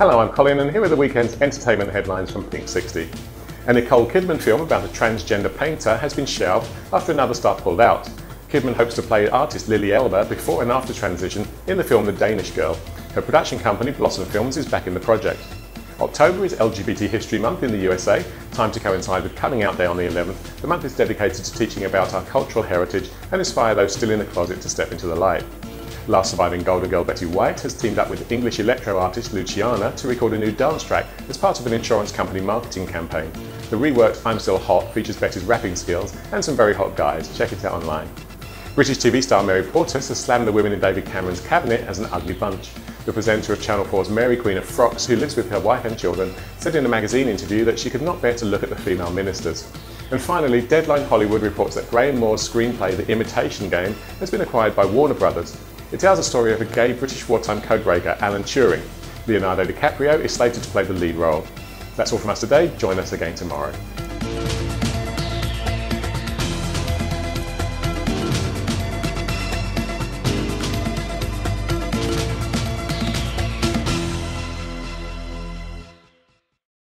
Hello, I'm Colin, and here are the weekend's entertainment headlines from Pinksixty. A Nicole Kidman film about a transgender painter has been shelved after another star pulled out. Kidman hopes to play artist Lili Elbe before and after transition in the film The Danish Girl. Her production company, Blossom Films, is back in the project. October is LGBT History Month in the USA, timed to coincide with Coming Out Day on the 11th. The month is dedicated to teaching about our cultural heritage and inspire those still in the closet to step into the light. Last surviving Golden Girl Betty White has teamed up with English electro artist Luciana to record a new dance track as part of an insurance company marketing campaign. The reworked I'm Still Hot features Betty's rapping skills and some very hot guys. Check it out online. British TV star Mary Portas has slammed the women in David Cameron's cabinet as an ugly bunch. The presenter of Channel 4's Mary Queen of Frocks, who lives with her wife and children, said in a magazine interview that she could not bear to look at the female ministers. And finally, Deadline Hollywood reports that Graham Moore's screenplay The Imitation Game has been acquired by Warner Brothers. It tells the story of a gay British wartime codebreaker, Alan Turing. Leonardo DiCaprio is slated to play the lead role. That's all from us today. Join us again tomorrow.